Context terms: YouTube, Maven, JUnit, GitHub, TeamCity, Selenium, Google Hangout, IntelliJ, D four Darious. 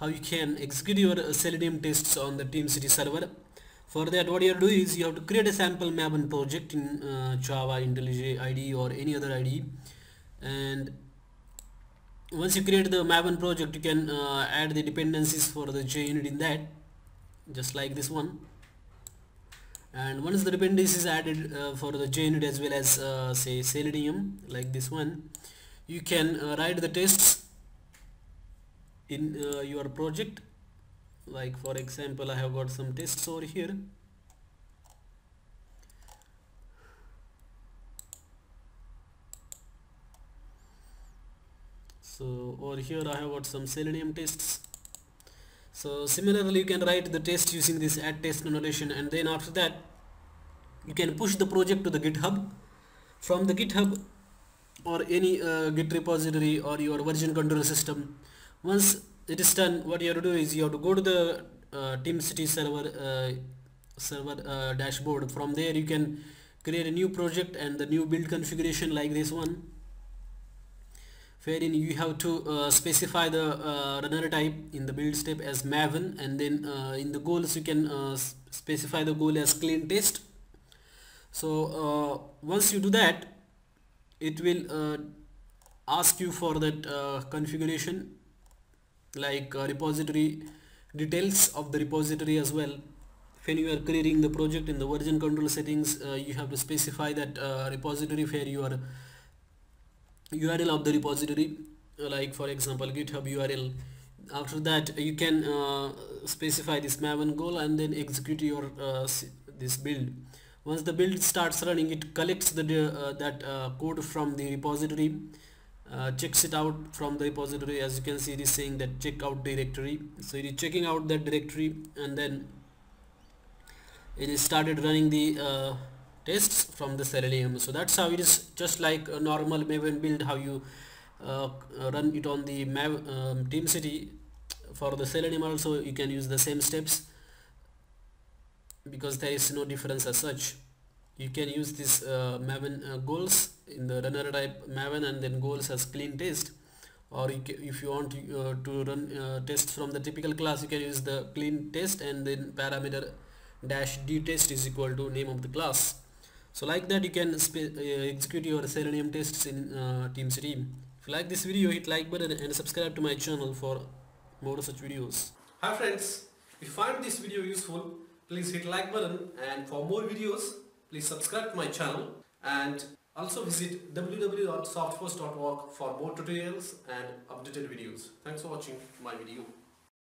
how you can execute your Selenium tests on the TeamCity server. For that, what you are doing is you have to create a sample Maven project in Java, IntelliJ IDE or any other IDE, and once you create the Maven project, you can add the dependencies for the JUnit in that, just like this one. And once the dependencies is added for the JUnit as well as say Selenium, like this one, you can write the tests in your project. Like for example, I have got some tests over here. So over here I have got some Selenium tests. So similarly, you can write the test using this @test notation, and then after that you can push the project to the GitHub. From the GitHub or any Git repository or your version control system, once it is done, what you have to do is you have to go to the TeamCity server dashboard. From there you can create a new project and the new build configuration like this one, wherein you have to specify the runner type in the build step as Maven, and then in the goals you can specify the goal as clean test. So once you do that, it will ask you for that configuration, like repository details of the repository as well. When you are creating the project in the version control settings, you have to specify that repository where your URL of the repository, like for example GitHub URL. After that you can specify this Maven goal and then execute your this build. Once the build starts running, it collects the that code from the repository, checks it out from the repository. As you can see, it is saying that check out directory, so it is checking out that directory, and then it is started running the tests from the Selenium. So that's how it is, just like a normal Maven build, how you run it on the TeamCity. For the Selenium also you can use the same steps, because there is no difference as such. You can use this Maven goals in the runner type Maven and then goals as clean test, or you can, if you want to run tests from the typical class, you can use the clean test and then parameter dash d test is equal to name of the class. So like that you can execute your Selenium tests in TeamCity. If you like this video, hit like button and subscribe to my channel for more such videos. Hi friends, if you find this video useful, please hit like button, and for more videos please subscribe to my channel, and also visit www.softforce.org for more tutorials and updated videos. Thanks for watching my video.